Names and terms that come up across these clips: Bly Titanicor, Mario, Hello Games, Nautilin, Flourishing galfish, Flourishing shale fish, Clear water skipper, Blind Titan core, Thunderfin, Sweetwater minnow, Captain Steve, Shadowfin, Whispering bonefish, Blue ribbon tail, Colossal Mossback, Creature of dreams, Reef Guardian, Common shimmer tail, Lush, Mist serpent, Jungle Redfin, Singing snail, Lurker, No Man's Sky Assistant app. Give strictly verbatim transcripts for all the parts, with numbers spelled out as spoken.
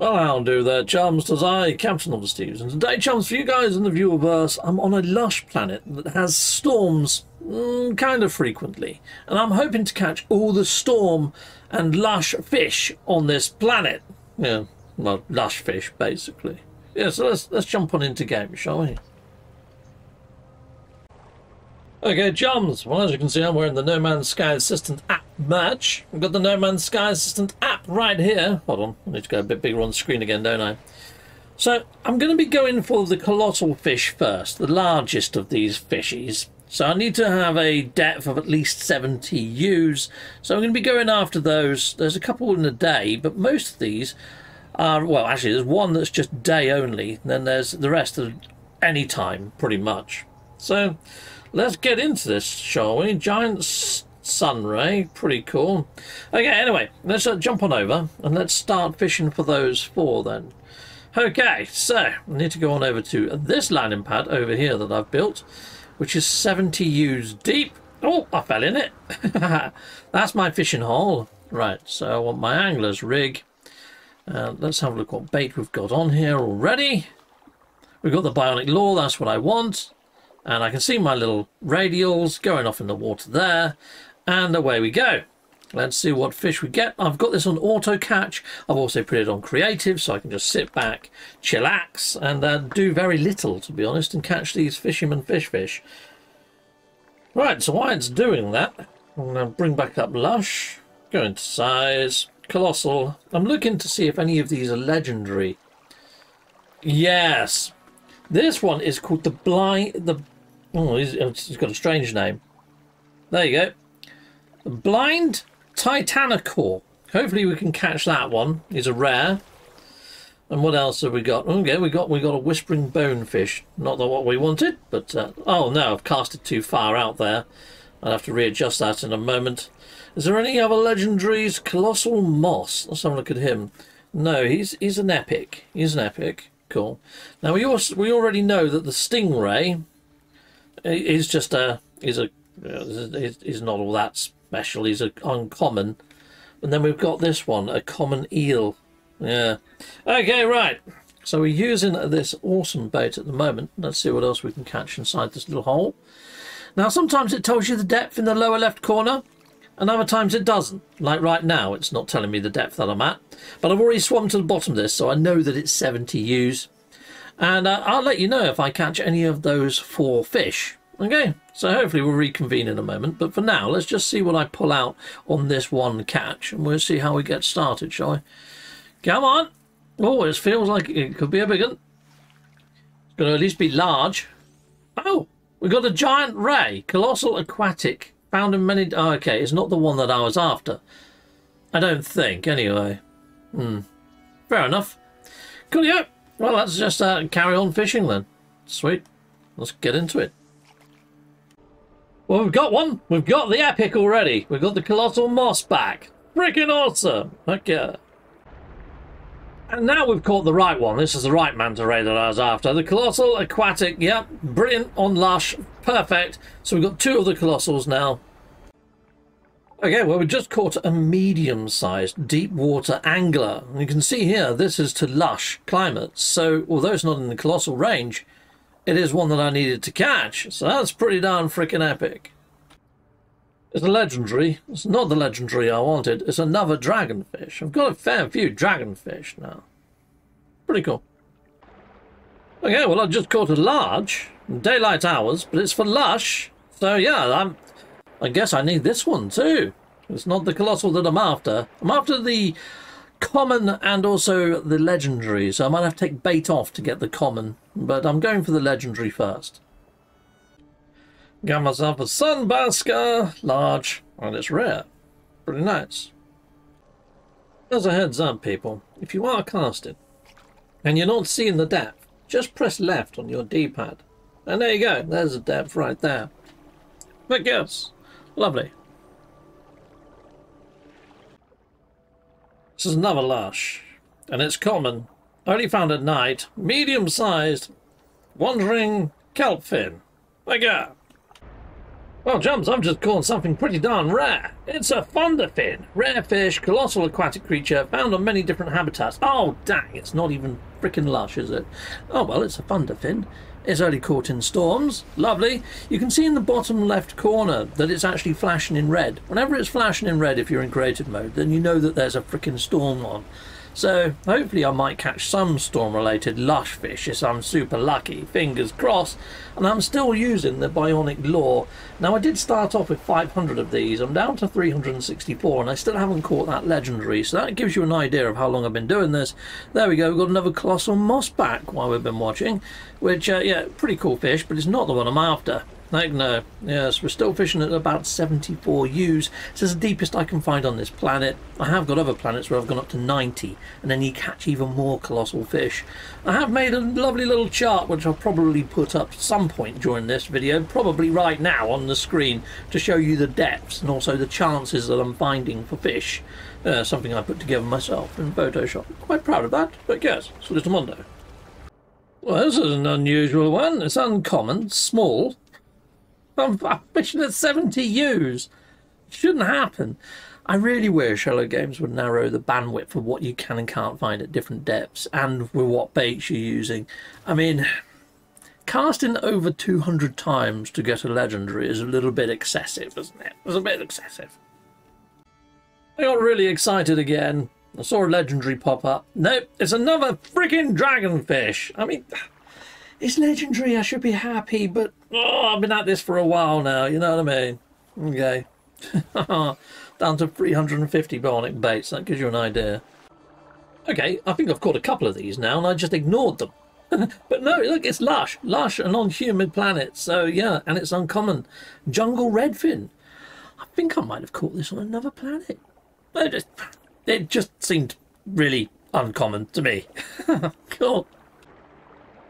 Well, I'll do there, chums, as I, Captain of the Steves, and today, chums, for you guys in the viewerverse, I'm on a lush planet that has storms mm, kind of frequently, and I'm hoping to catch all the storm and lush fish on this planet. Yeah, well, lush fish, basically. Yeah, so let's, let's jump on into game, shall we? Okay, chums, well, as you can see, I'm wearing the No Man's Sky Assistant app merch. I've got the No Man's Sky Assistant app right here. Hold on, I need to go a bit bigger on the screen again, don't I? So, I'm going to be going for the colossal fish first, the largest of these fishies. So, I need to have a depth of at least seventy U's. So, I'm going to be going after those. There's a couple in a day, but most of these are, well, actually, there's one that's just day only. And then there's the rest of any time, pretty much. So, let's get into this, shall we? Giant sunray, pretty cool. Okay, anyway, let's uh, jump on over and let's start fishing for those four then. Okay, so I need to go on over to this landing pad over here that I've built, which is seventy U's deep. Oh, I fell in it. That's my fishing hole. Right, so I want my angler's rig. Uh, let's have a look what bait we've got on here already. We've got the bionic lure, that's what I want. And I can see my little radials going off in the water there. And away we go. Let's see what fish we get. I've got this on auto catch. I've also put it on creative so I can just sit back, chillax, and uh, do very little, to be honest, and catch these fisherman fish fish. Right, so while it's doing that, I'm going to bring back up lush, go into size, colossal. I'm looking to see if any of these are legendary. Yes. This one is called the Bly... The, oh, it's got a strange name. There you go. The Blind Titanicor. Hopefully we can catch that one. It's a rare. And what else have we got? Okay, we got we got a Whispering bonefish. Not the what we wanted, but... Uh, oh, no, I've cast it too far out there. I'll have to readjust that in a moment. Is there any other legendaries? Colossal Moss. Let's have a look at him. No, he's, he's an epic. He's an epic. Cool. Now we also we already know that the stingray is just a is a is, is not all that special. He's a uncommon, and then we've got this one, a common eel. Yeah. Okay, right. So we're using this awesome bait at the moment. Let's see what else we can catch inside this little hole. Now sometimes it tells you the depth in the lower left corner, and other times it doesn't. Like right now, it's not telling me the depth that I'm at. But I've already swum to the bottom of this, so I know that it's seventy U's. And uh, I'll let you know if I catch any of those four fish. Okay, so hopefully we'll reconvene in a moment. But for now, let's just see what I pull out on this one catch. And we'll see how we get started, shall we? Come on. Oh, it feels like it could be a big one. It's going to at least be large. Oh, we've got a giant ray. Colossal aquatic. Found in many... Oh, okay, it's not the one that I was after. I don't think, anyway. Hmm. Fair enough. Coolio. Well, let's just uh, carry on fishing, then. Sweet. Let's get into it. Well, we've got one. We've got the epic already. We've got the Colossal Mossback. Freaking awesome. Okay. And now we've caught the right one. This is the right manta ray that I was after. The Colossal Aquatic, yep, brilliant on lush, perfect. So we've got two of the Colossals now. Okay, well, we just caught a medium-sized deep water angler. And you can see here, this is to lush climates. So although it's not in the Colossal range, it is one that I needed to catch. So that's pretty darn freaking epic. It's a legendary. It's not the legendary I wanted. It's another dragonfish. I've got a fair few dragonfish now. Pretty cool. Okay, well, I just caught a large in daylight hours, but it's for lush. So, yeah, I'm, I guess I need this one, too. It's not the colossal that I'm after. I'm after the common and also the legendary, so I might have to take bait off to get the common, but I'm going for the legendary first. Got myself a sunbasker, large, and it's rare. Pretty nice. As a heads up, people, if you are casting and you're not seeing the depth, just press left on your D-pad. And there you go, there's the depth right there. But yes, lovely. This is another lush, and it's common, only found at night, medium-sized, wandering kelp fin. There you go. Well, Jumps, I've just caught something pretty darn rare. It's a Thunderfin. Rare fish, colossal aquatic creature, found on many different habitats. Oh, dang, it's not even frickin' lush, is it? Oh, well, it's a Thunderfin. It's only caught in storms. Lovely. You can see in the bottom left corner that it's actually flashing in red. Whenever it's flashing in red, if you're in creative mode, then you know that there's a frickin' storm on. So, hopefully I might catch some storm-related lush fish if I'm super lucky, fingers crossed. And I'm still using the bionic lure. Now, I did start off with five hundred of these. I'm down to three hundred sixty-four, and I still haven't caught that legendary. So that gives you an idea of how long I've been doing this. There we go. We've got another Colossal Mossback while we've been watching, which, uh, yeah, pretty cool fish, but it's not the one I'm after. Like, no. Yes, we're still fishing at about seventy-four U's. This is the deepest I can find on this planet. I have got other planets where I've gone up to ninety, and then you catch even more colossal fish. I have made a lovely little chart, which I'll probably put up at some point during this video, probably right now on the screen, to show you the depths and also the chances that I'm finding for fish. Uh, something I put together myself in Photoshop. I'm quite proud of that, but yes, it's a little mondo. Well, this is an unusual one. It's uncommon, small. I'm fishing at seventy U's. It shouldn't happen. I really wish Hello Games would narrow the bandwidth for what you can and can't find at different depths and with what baits you're using. I mean, casting over two hundred times to get a legendary is a little bit excessive, isn't it? It's a bit excessive. I got really excited again. I saw a legendary pop up. Nope, it's another freaking dragonfish. I mean, it's legendary, I should be happy, but oh, I've been at this for a while now, you know what I mean? Okay. Down to three hundred fifty bionic baits, that gives you an idea. Okay, I think I've caught a couple of these now, and I just ignored them. But no, look, it's lush. Lush and on humid planets, so yeah, and it's uncommon. Jungle Redfin. I think I might have caught this on another planet. It just, it just seemed really uncommon to me. Cool.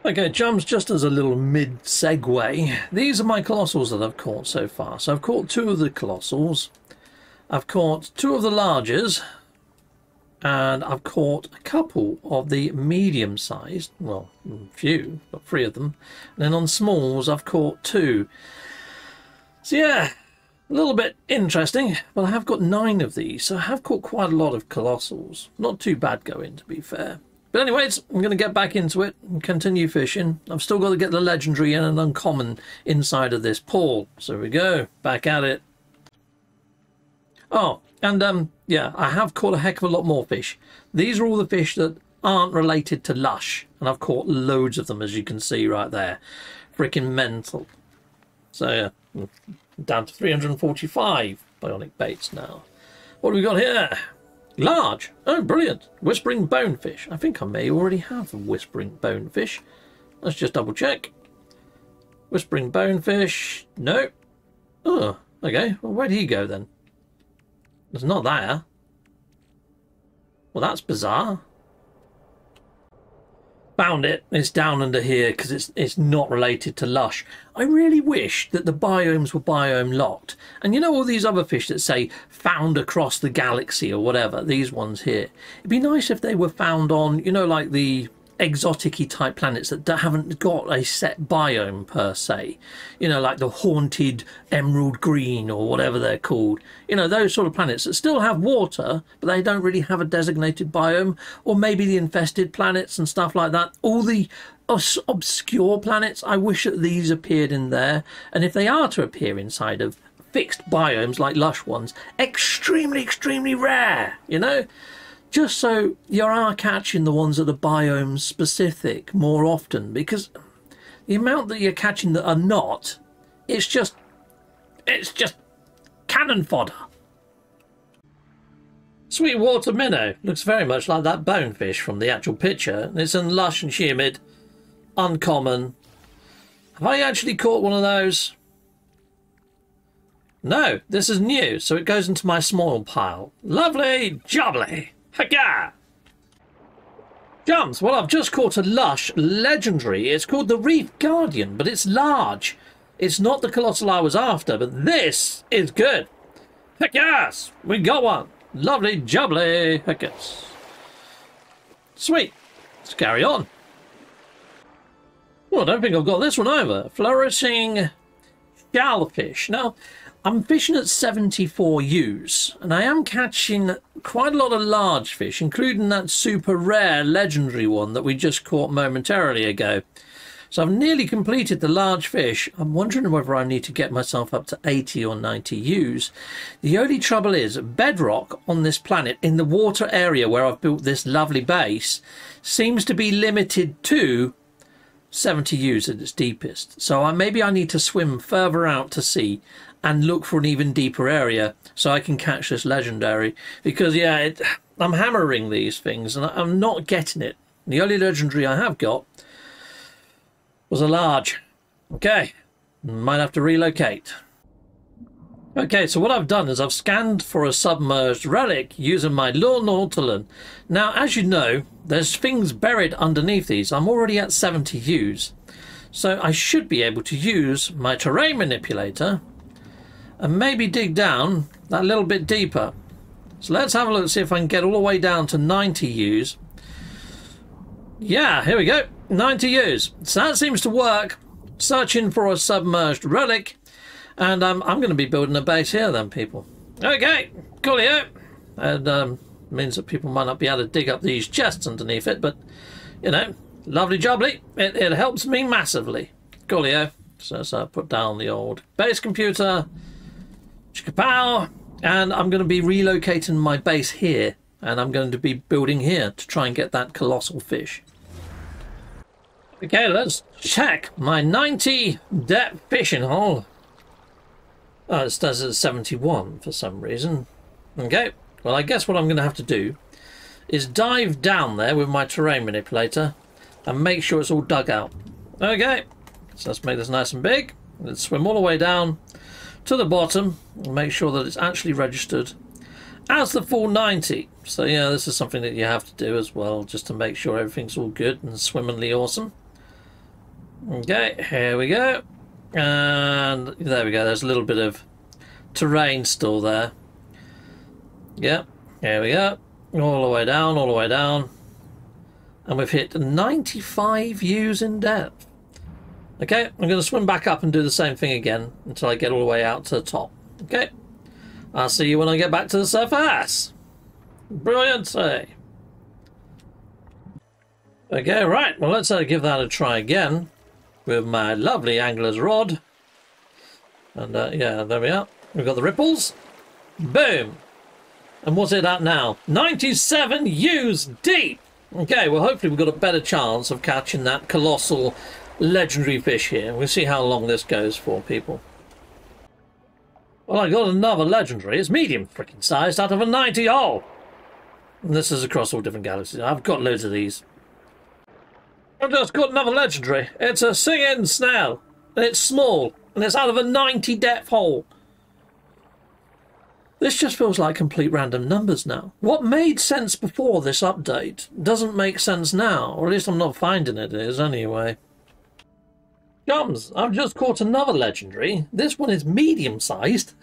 Okay, Jumps, just as a little mid-segue, these are my colossals that I've caught so far. So I've caught two of the colossals, I've caught two of the larges, and I've caught a couple of the medium-sized, well, a few, but three of them. And then on smalls, I've caught two. So yeah, a little bit interesting, but I have got nine of these, so I have caught quite a lot of colossals. Not too bad going, to be fair. But anyways, I'm going to get back into it and continue fishing. I've still got to get the legendary and an uncommon inside of this pool. So we go, back at it. Oh, and um, yeah, I have caught a heck of a lot more fish. These are all the fish that aren't related to lush. And I've caught loads of them, as you can see right there. Freaking mental. So yeah, down to three hundred forty-five bionic baits now. What do we got here? Large. Oh, brilliant. Whispering bonefish. I think I may already have a whispering bonefish. Let's just double check. Whispering bonefish. No. Oh, okay. Well, where'd he go then? It's not there. Well, that's bizarre. Found it. It's down under here because it's it's not related to lush. I really wish that the biomes were biome locked. And you know all these other fish that say found across the galaxy or whatever, these ones here. It'd be nice if they were found on, you know, like the exotic-y type planets that haven't got a set biome per se. You know, like the haunted emerald green or whatever they're called. You know, those sort of planets that still have water, but they don't really have a designated biome. Or maybe the infested planets and stuff like that. All the obscure planets, I wish that these appeared in there. And if they are to appear inside of fixed biomes like lush ones, extremely, extremely rare, you know? Just so you are catching the ones that are biome specific more often, because the amount that you're catching that are not, it's just, it's just cannon fodder. Sweetwater minnow looks very much like that bonefish from the actual picture. It's in lush and humid, uncommon. Have I actually caught one of those? No, this is new, so it goes into my small pile. Lovely, jubbly. Haga! Jumps, well, I've just caught a lush legendary. It's called the Reef Guardian, but it's large. It's not the colossal I was after, but this is good. Heck yes, we got one. Lovely jubbly. Heck yes. Sweet. Let's carry on. Well, I don't think I've got this one over. Flourishing galfish. Now, I'm fishing at seventy-four U's, and I am catching quite a lot of large fish, including that super rare legendary one that we just caught momentarily ago. So I've nearly completed the large fish. I'm wondering whether I need to get myself up to eighty or ninety U's. The only trouble is bedrock on this planet in the water area where I've built this lovely base seems to be limited to seventy U's at its deepest. So I, maybe I need to swim further out to sea and look for an even deeper area so I can catch this legendary. Because, yeah, it, I'm hammering these things and I'm not getting it. The only legendary I have got was a large. Okay, might have to relocate. Okay, so what I've done is I've scanned for a submerged relic using my Lure Nautilin. Now, as you know, there's things buried underneath these. I'm already at seventy U's, so I should be able to use my terrain manipulator and maybe dig down that little bit deeper. So let's have a look and see if I can get all the way down to ninety U's. Yeah, here we go, ninety U's. So that seems to work, searching for a submerged relic. And um, I'm going to be building a base here then, people. Okay, coolio. And um, means that people might not be able to dig up these chests underneath it, but, you know, lovely jubbly. It, it helps me massively. Coolio. So, so I put down the old base computer. Chickapow. And I'm going to be relocating my base here. And I'm going to be building here to try and get that colossal fish. Okay, let's check my ninety depth fishing hole. Oh, it says it's seventy-one for some reason. Okay, well, I guess what I'm going to have to do is dive down there with my terrain manipulator and make sure it's all dug out. Okay, so let's make this nice and big. Let's swim all the way down to the bottom and make sure that it's actually registered as the full ninety. So, yeah, this is something that you have to do as well, just to make sure everything's all good and swimmingly awesome. Okay, here we go. And there we go, there's a little bit of terrain still there. Yep, here we go. All the way down, all the way down. And we've hit ninety-five U's in depth. Okay, I'm going to swim back up and do the same thing again until I get all the way out to the top. Okay, I'll see you when I get back to the surface. Brilliant. Okay, right, well, let's uh, give that a try again with my lovely angler's rod. And uh, yeah, there we are. We've got the ripples. Boom. And what's it at now? ninety-seven U's deep. Okay, well, hopefully we've got a better chance of catching that colossal legendary fish here. We'll see how long this goes for, people. Well, I got another legendary. It's medium freaking sized out of a ninety hole. And this is across all different galaxies. I've got loads of these. I've just got another legendary. It's a singing snail. And it's small. And it's out of a ninety depth hole. This just feels like complete random numbers now. What made sense before this update doesn't make sense now. Or at least I'm not finding it is anyway. Gums, I've just caught another legendary. This one is medium sized.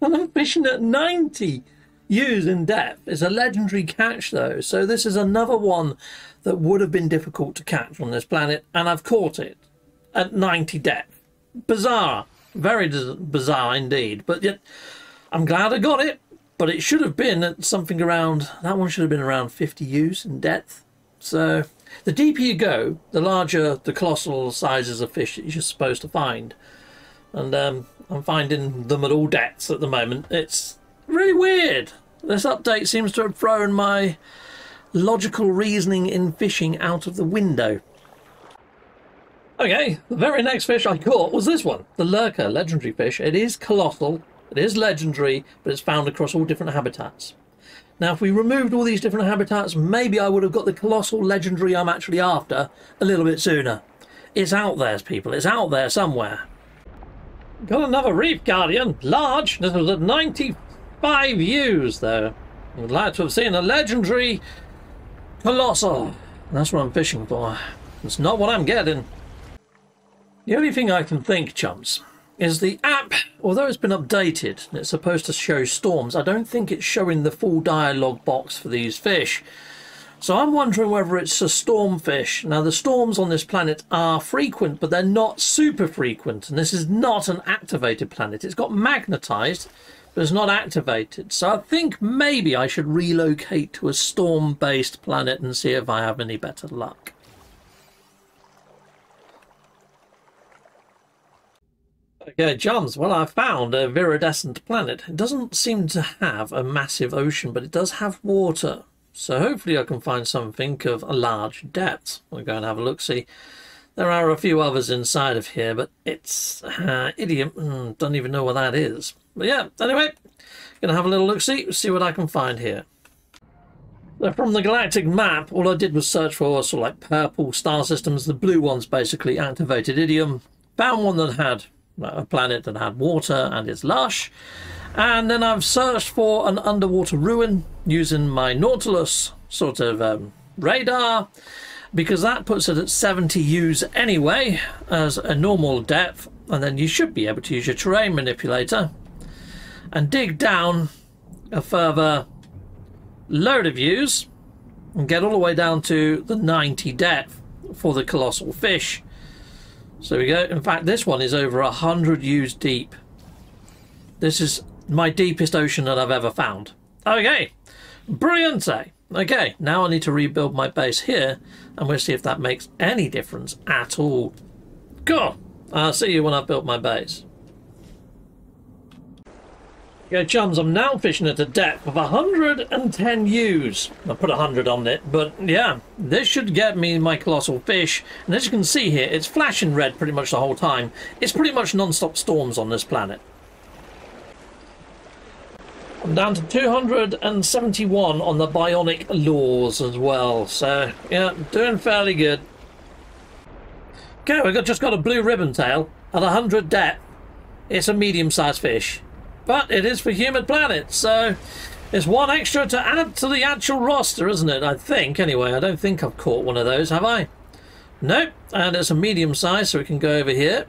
And I'm fishing at ninety U's in depth. It's a legendary catch though, so this is another one that would have been difficult to catch on this planet, and I've caught it at ninety depth. Bizarre, very bizarre indeed, but yet I'm glad I got it. But it should have been at something around, that one should have been around fifty U's in depth. So the deeper you go, the larger the colossal sizes of fish that you're supposed to find, and um, I'm finding them at all depths at the moment. It's really weird. This update seems to have thrown my logical reasoning in fishing out of the window. Okay, the very next fish I caught was this one, the Lurker legendary fish. It is colossal, it is legendary, but it's found across all different habitats. Now, if we removed all these different habitats, maybe I would have got the colossal legendary I'm actually after a little bit sooner. It's out there, people. It's out there somewhere. Got another Reef Guardian, large. This was at ninety-five U's though. I would like to have seen a legendary colossal. That's what I'm fishing for. It's not what I'm getting. The only thing I can think, chumps, is the app, although it's been updated and it's supposed to show storms, I don't think it's showing the full dialogue box for these fish. So I'm wondering whether it's a storm fish. Now the storms on this planet are frequent, but they're not super frequent, and this is not an activated planet. It's got magnetized, but it's not activated. So I think maybe I should relocate to a storm-based planet and see if I have any better luck. Okay, Jums, well, I found a viridescent planet. It doesn't seem to have a massive ocean, but it does have water. So hopefully I can find something of a large depth. We'll go and have a look-see. There are a few others inside of here, but it's uh, idiom. Mm, don't even know what that is. But yeah, anyway, gonna have a little look-see, see what I can find here. So from the galactic map, all I did was search for sort of like purple star systems. The blue ones basically activated idiom. Found one that had a planet that had water and is lush. And then I've searched for an underwater ruin using my Nautilus sort of um, radar, because that puts it at seventy U's anyway as a normal depth, and then you should be able to use your terrain manipulator and dig down a further load of U's and get all the way down to the ninety depth for the colossal fish. So we go. In fact, this one is over one hundred U's deep. This is my deepest ocean that I've ever found. Okay, brilliante. Okay, now I need to rebuild my base here, and we'll see if that makes any difference at all. Cool. I'll see you when I've built my base. Okay, Chums, I'm now fishing at a depth of one hundred ten U's. I put one hundred on it, but yeah, this should get me my colossal fish. And as you can see here, it's flashing red pretty much the whole time. It's pretty much non-stop storms on this planet. I'm down to two hundred seventy-one on the bionic laws as well, so yeah, doing fairly good. Okay, we've got, just got a blue ribbon tail at one hundred depth. It's a medium-sized fish, but it is for humid planets, so it's one extra to add to the actual roster, isn't it? I think, anyway. I don't think I've caught one of those, have I? Nope, and it's a medium size, so we can go over here.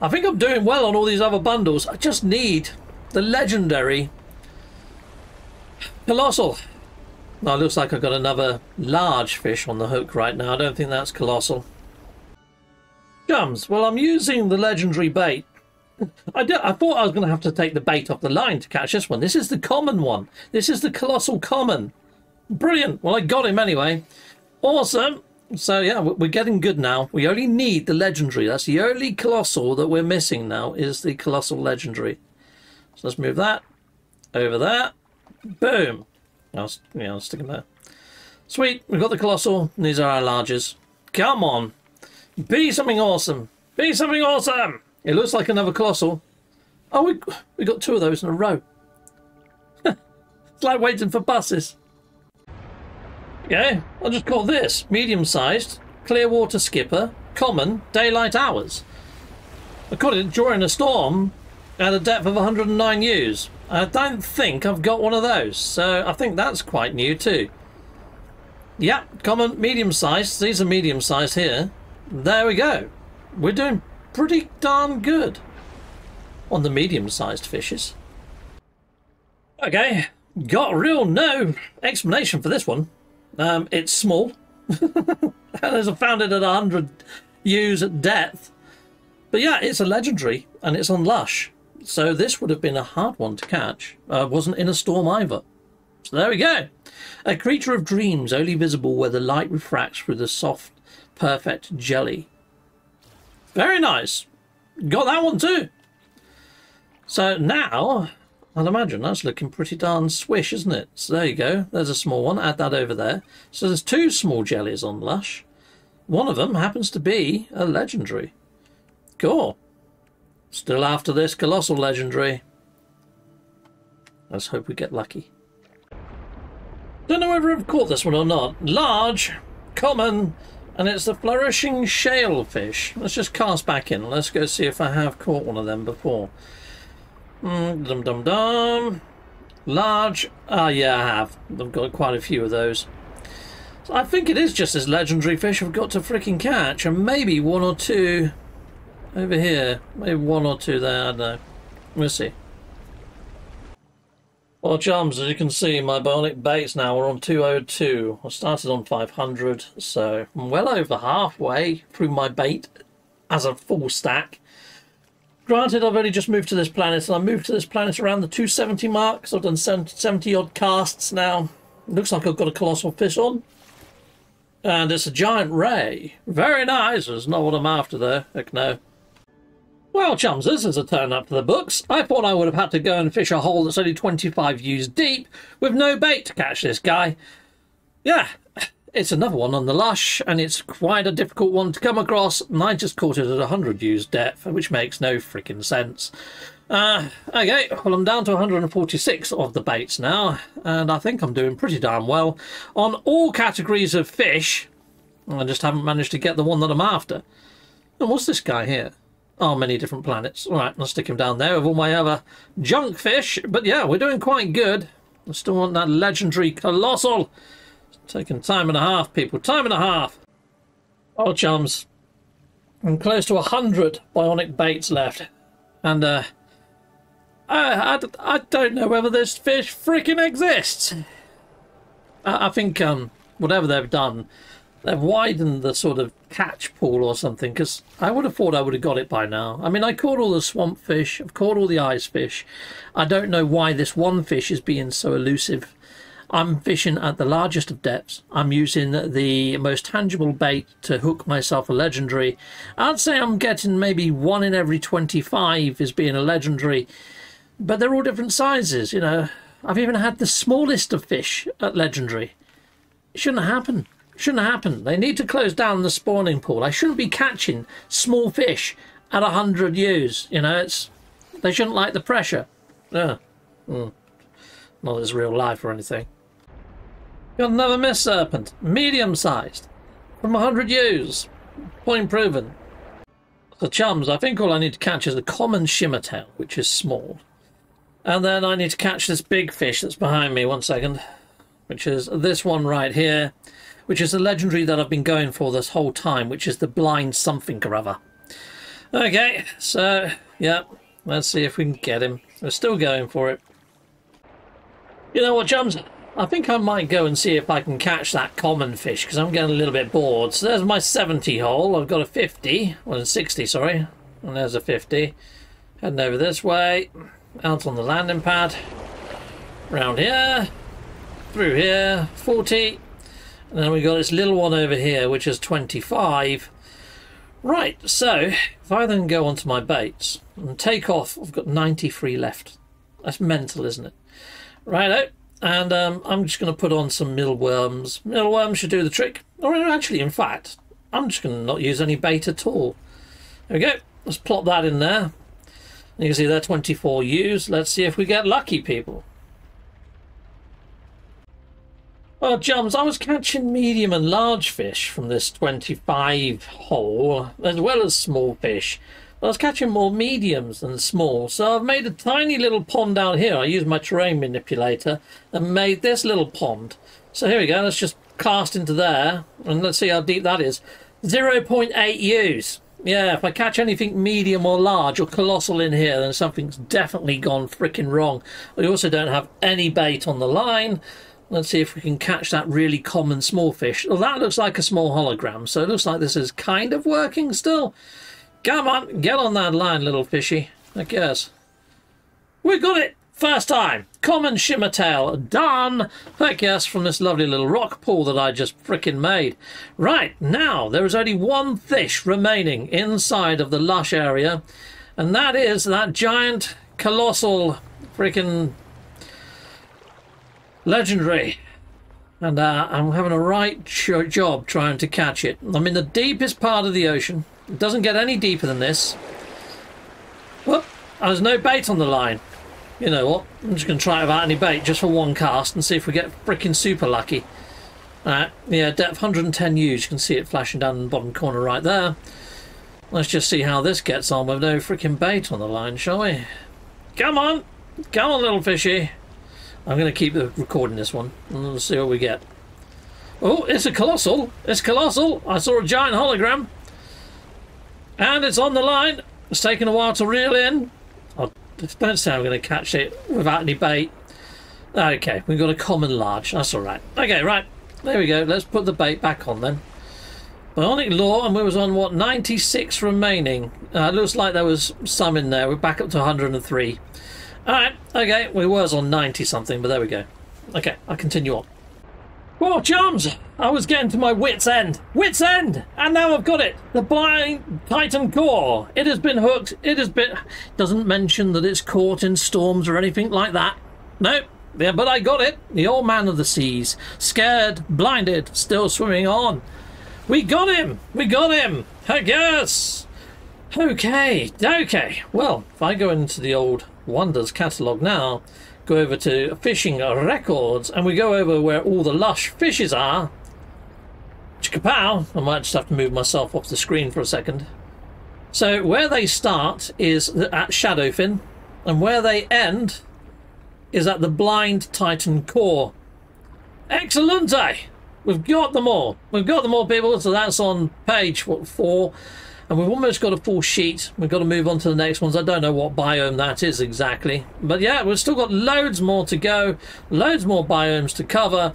I think I'm doing well on all these other bundles. I just need the legendary colossal. Now, it looks like I've got another large fish on the hook right now. I don't think that's colossal. Gums. Well, I'm using the legendary bait. I, do, I thought I was going to have to take the bait off the line to catch this one. This is the common one. This is the colossal common. Brilliant. Well, I got him anyway. Awesome. So, yeah, we're getting good now. We only need the legendary. That's the only colossal that we're missing now, is the colossal legendary. So let's move that over there. Boom. I'll, yeah, I'll stick them there. Sweet. We've got the colossal. These are our larges. Come on. Be something awesome. Be something awesome. It looks like another colossal. Oh, we, we got two of those in a row. It's like waiting for buses. Okay. I'll just call this medium-sized clear water skipper common daylight hours. I caught it during a storm at a depth of one hundred nine U's. I don't think I've got one of those, so I think that's quite new too. Yeah, common, medium-sized. These are medium-sized here. There we go. We're doing pretty darn good on the medium-sized fishes. Okay, got real no explanation for this one. Um, it's small. And I found it at one hundred U's at depth. But yeah, it's a legendary, and it's on lush. So this would have been a hard one to catch. I uh, wasn't in a storm either. So there we go. A creature of dreams, only visible where the light refracts through the soft, perfect jelly. Very nice. Got that one too. So now, I'd imagine that's looking pretty darn swish, isn't it? So there you go. There's a small one. Add that over there. So there's two small jellies on lush. One of them happens to be a legendary. Cool. Still after this colossal legendary. Let's hope we get lucky. Don't know whether I've caught this one or not. Large, common, and it's the flourishing shale fish. Let's just cast back in. Let's go see if I have caught one of them before. Mm, dum dum dum. Large. Ah, yeah, I have. I've got quite a few of those. So I think it is just this legendary fish I've got to freaking catch, and maybe one or two over here, maybe one or two there, I don't know. We'll see. Well, chums, as you can see, my bionic baits now are on two oh two. I started on five hundred, so I'm well over halfway through my bait as a full stack. Granted, I've only just moved to this planet, and I moved to this planet around the two seventy mark, so I've done seventy odd casts now. It looks like I've got a colossal fish on. And it's a giant ray. Very nice. That's not what I'm after there. Heck no. Well, chums, this is a turn up to the books. I thought I would have had to go and fish a hole that's only twenty-five U's deep with no bait to catch this guy. Yeah, it's another one on the lush, and it's quite a difficult one to come across, and I just caught it at one hundred U's depth, which makes no freaking sense. Uh, okay, well, I'm down to one hundred forty-six of the baits now, and I think I'm doing pretty darn well on all categories of fish. I just haven't managed to get the one that I'm after. And what's this guy here? Oh, many different planets. All right, I'll stick him down there with all my other junk fish. But yeah, we're doing quite good. I still want that legendary colossal. It's taking time and a half, people. Time and a half. Oh, chums. I'm close to one hundred bionic baits left. And, uh... I, I, I don't know whether this fish freaking exists. I, I think, um, whatever they've done, they've widened the sort of catch pool or something, because I would have thought I would have got it by now. I mean, I caught all the swamp fish, I've caught all the ice fish. I don't know why this one fish is being so elusive. I'm fishing at the largest of depths. I'm using the most tangible bait to hook myself a legendary. I'd say I'm getting maybe one in every twenty-five is being a legendary. But they're all different sizes, you know. I've even had the smallest of fish at legendary. It shouldn't happen. It shouldn't happen. They need to close down the spawning pool. I shouldn't be catching small fish at one hundred U's, you know. It's, they shouldn't like the pressure. Yeah. Mm. Not that it's real life or anything. Got another mist serpent, medium-sized, from one hundred U's. Point proven. So, chums, I think all I need to catch is a common shimmer tail, which is small. And then I need to catch this big fish that's behind me, one second, which is this one right here, which is the legendary that I've been going for this whole time, which is the blind something or other. Okay, so, yeah, let's see if we can get him. We're still going for it. You know what, chums? I think I might go and see if I can catch that common fish, because I'm getting a little bit bored. So there's my seventy hole. I've got a fifty, well, a sixty, sorry, and there's a fifty. Heading over this way. Out on the landing pad, round here, through here, forty, and then we got this little one over here, which is twenty-five. Right, so if I then go onto my baits and take off, I've got ninety-three left. That's mental, isn't it? Righto, and um, I'm just going to put on some millworms. Millworms should do the trick. Or actually, in fact, I'm just going to not use any bait at all. There we go. Let's plop that in there. You can see they're twenty-four U's. Let's see if we get lucky, people. Well, chums, I was catching medium and large fish from this twenty-five hole, as well as small fish. I was catching more mediums than small, so I've made a tiny little pond down here. I used my terrain manipulator and made this little pond. So here we go. Let's just cast into there, and let's see how deep that is. zero point eight U's. Yeah, if I catch anything medium or large or colossal in here, then something's definitely gone frickin' wrong. We also don't have any bait on the line. Let's see if we can catch that really common small fish. Well, that looks like a small hologram, so it looks like this is kind of working still. Come on, get on that line, little fishy. I guess. We got it! First time! Common shimmer tail done! Heck yes, from this lovely little rock pool that I just frickin' made. Right, now there is only one fish remaining inside of the lush area, and that is that giant, colossal, frickin' legendary. And uh, I'm having a right job trying to catch it. I'm in the deepest part of the ocean. It doesn't get any deeper than this. Whoop! And there's no bait on the line. You know what, I'm just going to try it without any bait, just for one cast, and see if we get frickin' super lucky. Alright, yeah, depth one hundred ten U's, you can see it flashing down in the bottom corner right there. Let's just see how this gets on with no frickin' bait on the line, shall we? Come on! Come on, little fishy! I'm going to keep recording this one, and we'll see what we get. Oh, it's a colossal! It's colossal! I saw a giant hologram! And it's on the line! It's taken a while to reel in. Don't say I'm going to catch it without any bait. Okay, we've got a common large. That's all right. Okay, right. There we go. Let's put the bait back on then. Bionic Law, and we was on, what, ninety-six remaining. Uh, looks like there was some in there. We're back up to one hundred and three. All right. Okay, we was on ninety-something, but there we go. Okay, I'll continue on. Well, chums, I was getting to my wit's end. Wit's end! And now I've got it. The Blind Titan core. It has been hooked. It has been... Doesn't mention that it's caught in storms or anything like that. Nope. Yeah, but I got it. The old man of the seas. Scared, blinded, still swimming on. We got him. We got him. Heck yes. Okay. Okay. Well, if I go into the old Wonders catalogue now, go over to Fishing Records, and we go over where all the lush fishes are. Chikapow. I might just have to move myself off the screen for a second. So where they start is at Shadowfin, and where they end is at the Blind Titan core. Excellente! We've got them all. We've got them all, people. So that's on page what, four. And we've almost got a full sheet. We've got to move on to the next ones. I don't know what biome that is exactly. But yeah, we've still got loads more to go. Loads more biomes to cover.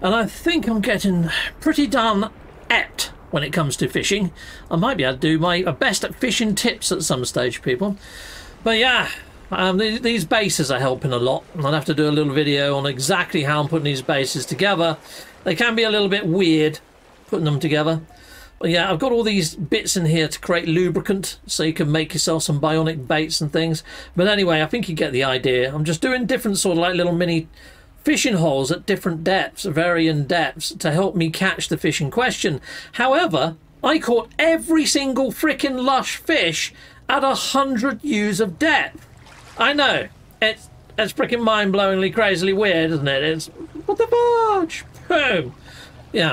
And I think I'm getting pretty darn apt when it comes to fishing. I might be able to do my best at fishing tips at some stage, people. But yeah... Um, these, these bases are helping a lot. I'll have to do a little video on exactly how I'm putting these bases together. They can be a little bit weird putting them together. But yeah, I've got all these bits in here to create lubricant so you can make yourself some bionic baits and things. But anyway, I think you get the idea. I'm just doing different sort of like little mini fishing holes at different depths, varying depths, to help me catch the fish in question. However, I caught every single frickin' lush fish at a hundred years of depth. I know, it's, it's freaking mind-blowingly, crazily weird, isn't it? It's, what the fudge? Boom. Yeah.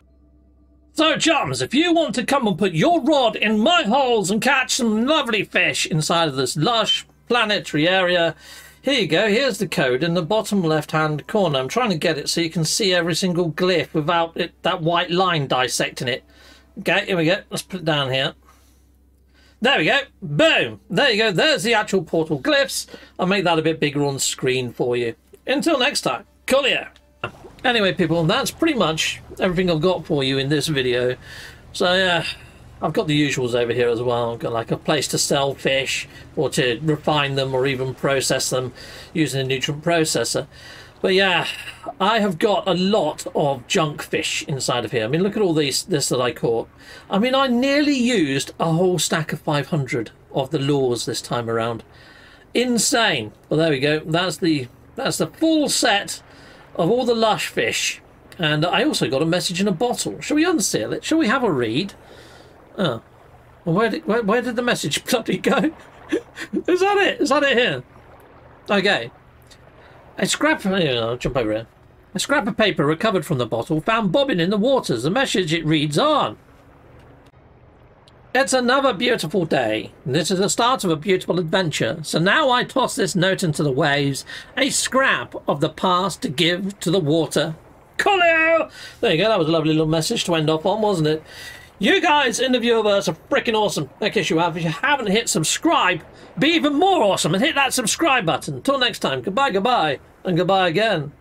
So, chums, if you want to come and put your rod in my holes and catch some lovely fish inside of this lush planetary area, here you go. Here's the code in the bottom left-hand corner. I'm trying to get it so you can see every single glyph without it, that white line dissecting it. Okay, here we go. Let's put it down here. There we go. Boom. There you go. There's the actual portal glyphs. I'll make that a bit bigger on screen for you. Until next time, Coolio. Anyway, people, that's pretty much everything I've got for you in this video. So, uh, I've got the usuals over here as well. I've got like a place to sell fish or to refine them or even process them using a nutrient processor. But yeah, I have got a lot of junk fish inside of here. I mean, look at all these, this that I caught. I mean, I nearly used a whole stack of five hundred of the lures this time around. Insane. Well, there we go. That's the, that's the full set of all the lush fish. And I also got a message in a bottle. Shall we unseal it? Shall we have a read? Oh. Well, where did, where, where did the message bloody go? Is that it? Is that it here? Okay. A scrap, I'll jump over here. A scrap of paper recovered from the bottle found bobbing in the waters. The message it reads on. It's another beautiful day. This is the start of a beautiful adventure. So now I toss this note into the waves, a scrap of the past to give to the water. Coolio! There you go. That was a lovely little message to end up on, wasn't it? You guys in the viewerverse are freaking awesome. In case you have, if you haven't hit subscribe, be even more awesome and hit that subscribe button. Till next time, goodbye, goodbye, and goodbye again.